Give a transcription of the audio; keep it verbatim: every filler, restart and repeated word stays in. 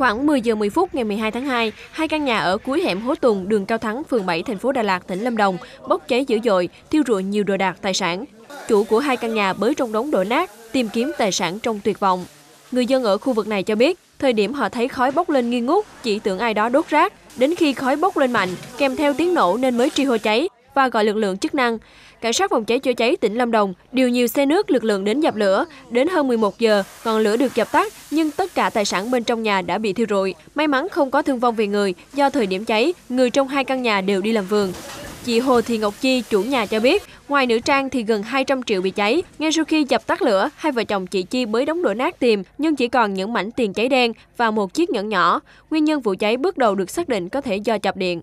Khoảng mười giờ mười phút ngày mười hai tháng hai, hai căn nhà ở cuối hẻm Hố Tùng, đường Cao Thắng, phường bảy, thành phố Đà Lạt, tỉnh Lâm Đồng bốc cháy dữ dội, thiêu rụi nhiều đồ đạc tài sản. Chủ của hai căn nhà bới trong đống đổ nát, tìm kiếm tài sản trong tuyệt vọng. Người dân ở khu vực này cho biết, thời điểm họ thấy khói bốc lên nghi ngút, chỉ tưởng ai đó đốt rác, đến khi khói bốc lên mạnh, kèm theo tiếng nổ nên mới tri hô cháy và gọi lực lượng chức năng. Cảnh sát phòng cháy chữa cháy tỉnh Lâm Đồng điều nhiều xe nước lực lượng đến dập lửa. Đến hơn mười một giờ, ngọn lửa được dập tắt nhưng tất cả tài sản bên trong nhà đã bị thiêu rụi. May mắn không có thương vong về người, do thời điểm cháy, người trong hai căn nhà đều đi làm vườn. Chị Hồ Thị Ngọc Chi, chủ nhà cho biết, ngoài nữ trang thì gần hai trăm triệu bị cháy. Ngay sau khi dập tắt lửa, hai vợ chồng chị Chi bới đống đổ nát tìm, nhưng chỉ còn những mảnh tiền cháy đen và một chiếc nhẫn nhỏ. Nguyên nhân vụ cháy bước đầu được xác định có thể do chập điện.